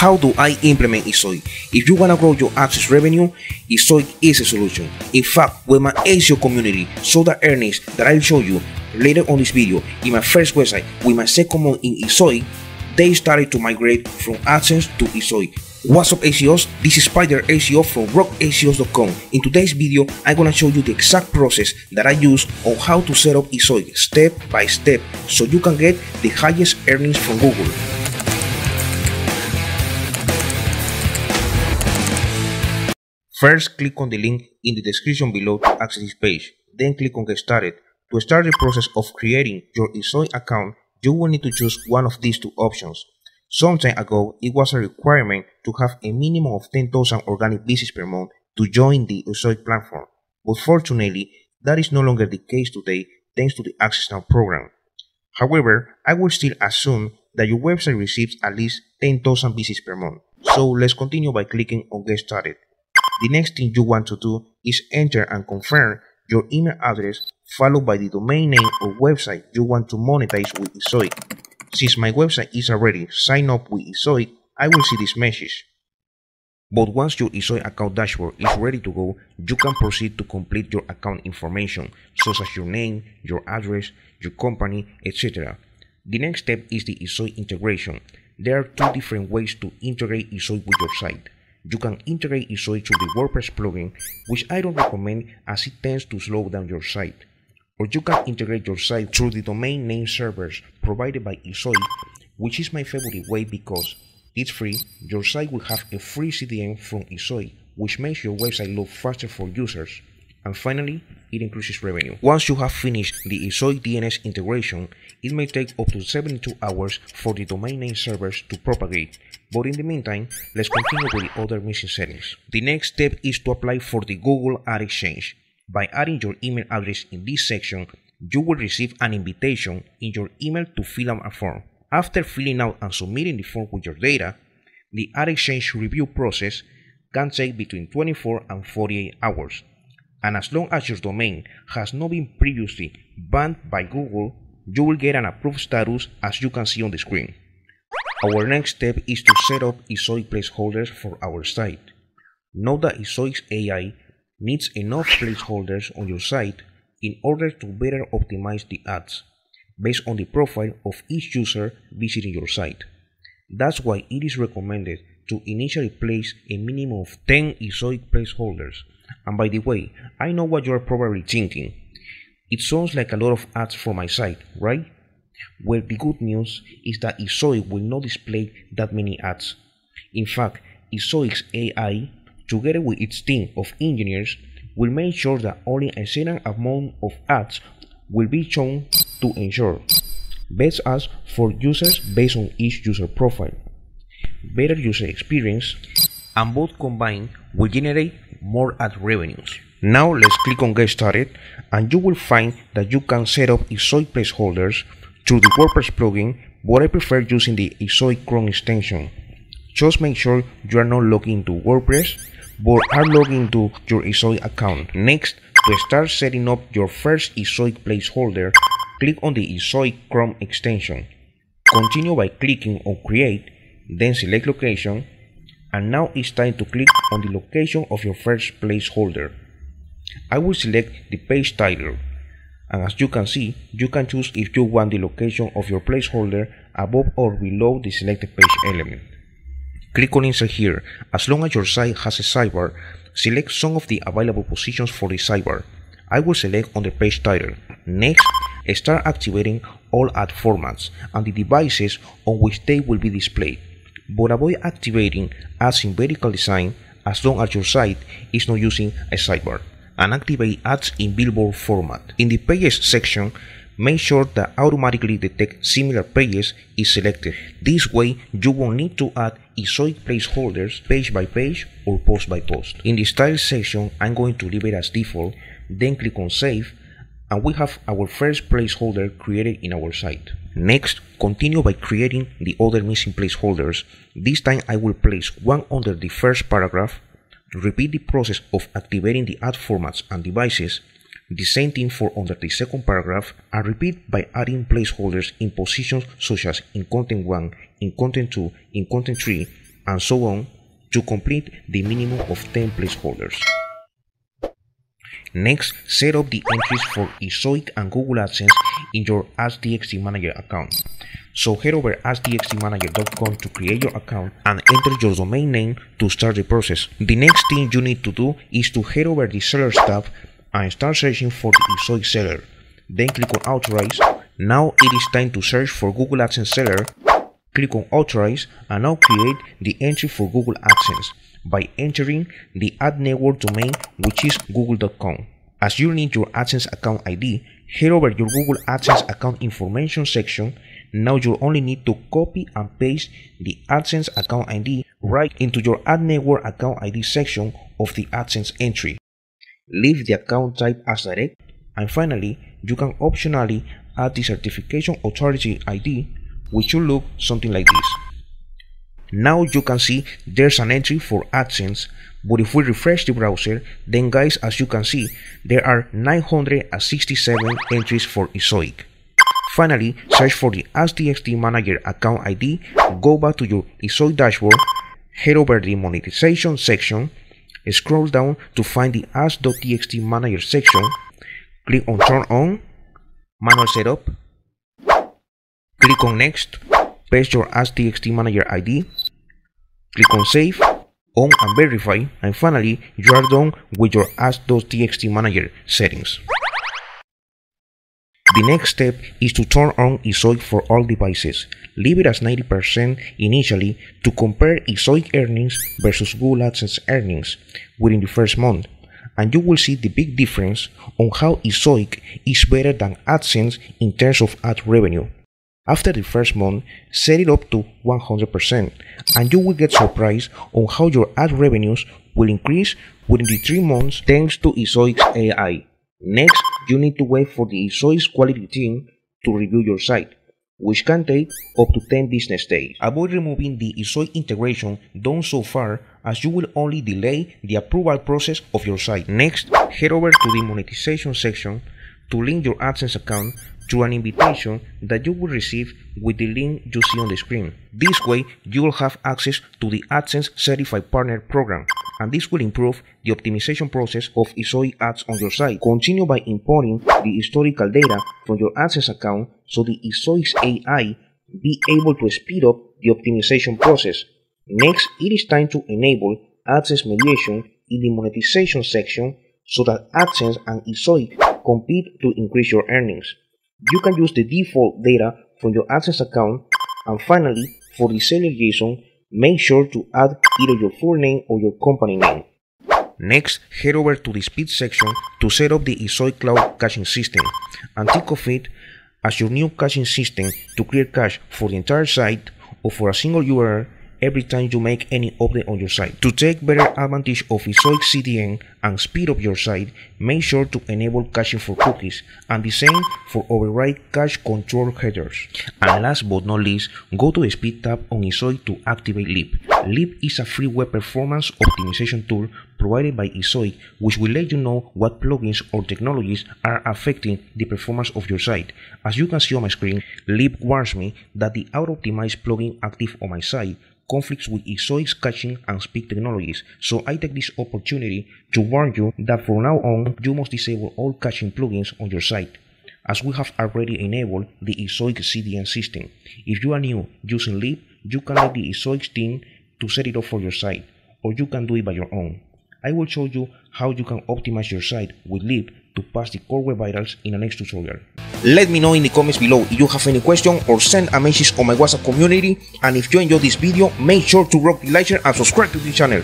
How do I implement Ezoic? If you want to grow your AdSense revenue, Ezoic is a solution. In fact, with my SEO community, so the earnings that I'll show you later on this video, in my first website, with my second month in Ezoic, they started to migrate from AdSense to Ezoic. What's up SEOs, this is Spider SEO from RockSEOs.com. In today's video, I'm gonna show you the exact process that I use on how to set up Ezoic step by step so you can get the highest earnings from Google. First, click on the link in the description below to access this page, then click on Get Started. To start the process of creating your Ezoic account, you will need to choose one of these two options. Some time ago, it was a requirement to have a minimum of 10,000 organic visits per month to join the Ezoic platform, but fortunately, that is no longer the case today thanks to the Access Now program. However, I will still assume that your website receives at least 10,000 visits per month, so let's continue by clicking on Get Started. The next thing you want to do is enter and confirm your email address followed by the domain name or website you want to monetize with Ezoic. Since my website is already signed up with Ezoic, I will see this message. But once your Ezoic account dashboard is ready to go, you can proceed to complete your account information, such as your name, your address, your company, etc. The next step is the Ezoic integration. There are two different ways to integrate Ezoic with your site. You can integrate Ezoic through the WordPress plugin, which I don't recommend as it tends to slow down your site. Or you can integrate your site through the domain name servers provided by Ezoic, which is my favorite way because it's free. Your site will have a free CDN from Ezoic, which makes your website load faster for users. And finally, it increases revenue. Once you have finished the Ezoic DNS integration, it may take up to 72 hours for the domain name servers to propagate. But in the meantime, let's continue with the other missing settings. The next step is to apply for the Google Ad Exchange. By adding your email address in this section, you will receive an invitation in your email to fill out a form. After filling out and submitting the form with your data, the Ad Exchange review process can take between 24 and 48 hours. And as long as your domain has not been previously banned by Google, you will get an approved status as you can see on the screen. Our next step is to set up Ezoic placeholders for our site. Note that Ezoic's AI needs enough placeholders on your site in order to better optimize the ads based on the profile of each user visiting your site. That's why it is recommended to initially place a minimum of 10 Ezoic placeholders. And by the way, I know what you are probably thinking. It sounds like a lot of ads for my site, right? Well, the good news is that Ezoic will not display that many ads. In fact, Ezoic's AI, together with its team of engineers, will make sure that only a certain amount of ads will be shown to ensure best ads for users based on each user profile, better user experience, and both combined will generate more ad revenues. Now let's click on Get Started, and you will find that you can set up Ezoic placeholders through the WordPress plugin, but I prefer using the Ezoic Chrome extension. Just make sure you are not logged into WordPress, but are logged into your Ezoic account. Next, to start setting up your first Ezoic placeholder, click on the Ezoic Chrome extension. Continue by clicking on Create, then select Location, and now it's time to click on the location of your first placeholder. I will select the page title, and as you can see, you can choose if you want the location of your placeholder above or below the selected page element. Click on Insert here. As long as your site has a sidebar, select some of the available positions for the sidebar. I will select on the page title. Next, start activating all ad formats and the devices on which they will be displayed. But avoid activating ads in vertical design as long as your site is not using a sidebar, and activate ads in billboard format. In the pages section, make sure that automatically detect similar pages is selected. This way, you won't need to add Ezoic placeholders page by page or post by post. In the style section, I'm going to leave it as default, then click on Save, and we have our first placeholder created in our site. Next, continue by creating the other missing placeholders. This time I will place one under the first paragraph. Repeat the process of activating the ad formats and devices, the same thing for under the second paragraph, and repeat by adding placeholders in positions such as in content 1, in content 2, in content 3, and so on to complete the minimum of 10 placeholders. Next, set up the entries for Ezoic and Google AdSense in your Ads.txt Manager account. So head over Ads.txt manager.com to create your account and enter your domain name to start the process. The next thing you need to do is to head over the Sellers tab and start searching for the Ezoic seller. Then click on Authorize. Now it is time to search for Google AdSense seller. Click on Authorize and now create the entry for Google AdSense by entering the ad network domain, which is google.com. As you need your AdSense account ID, head over your Google AdSense account information section. Now you only need to copy and paste the AdSense account ID right into your ad network account ID section of the AdSense entry. Leave the account type as direct, and finally you can optionally add the certification authority ID, which will look something like this. Now you can see there's an entry for AdSense, but if we refresh the browser, then guys, as you can see, there are 967 entries for Ezoic. Finally, search for the Ads.txt Manager account ID, go back to your Ezoic dashboard, head over the monetization section, scroll down to find the Ads.txt Manager section, click on Turn On, Manual Setup, click on Next, paste your Ads.txt Manager ID, click on Save, On and Verify, and finally you are done with your Ads.txt Manager settings. The next step is to turn on Ezoic for all devices. Leave it as 90% initially to compare Ezoic earnings versus Google AdSense earnings within the first month, and you will see the big difference on how Ezoic is better than AdSense in terms of ad revenue. After the first month, set it up to 100% and you will get surprised on how your ad revenues will increase within the 3 months thanks to Ezoic's AI. Next, you need to wait for the Ezoic's quality team to review your site, which can take up to 10 business days. Avoid removing the Ezoic integration done so far, as you will only delay the approval process of your site. Next, head over to the monetization section to link your AdSense account through an invitation that you will receive with the link you see on the screen. This way, you will have access to the AdSense Certified Partner Program, and this will improve the optimization process of Ezoic ads on your site. Continue by importing the historical data from your AdSense account so the Ezoic's AI be able to speed up the optimization process. Next, it is time to enable AdSense mediation in the monetization section so that AdSense and Ezoic compete to increase your earnings. You can use the default data from your AdSense account, and finally, for the seller JSON, make sure to add either your full name or your company name. Next, head over to the Speed section to set up the Ezoic Cloud caching system, and think of it as your new caching system to clear cache for the entire site or for a single URL every time you make any update on your site. To take better advantage of Ezoic CDN and speed up your site, make sure to enable caching for cookies and the same for override cache control headers. And last but not least, go to the Speed tab on Ezoic to activate Leap. Leap is a free web performance optimization tool provided by Ezoic, which will let you know what plugins or technologies are affecting the performance of your site. As you can see on my screen, Leap warns me that the auto-optimized plugin active on my site conflicts with Ezoic's caching and speed technologies, so I take this opportunity to warn you that from now on you must disable all caching plugins on your site, as we have already enabled the Ezoic CDN system. If you are new using Leap, you can let the Ezoic team to set it up for your site, or you can do it by your own. I will show you how you can optimize your site with Leap to pass the core web vitals in the next tutorial. Let me know in the comments below if you have any question, or send a message on my WhatsApp community. And if you enjoyed this video, make sure to rock the like and subscribe to the channel.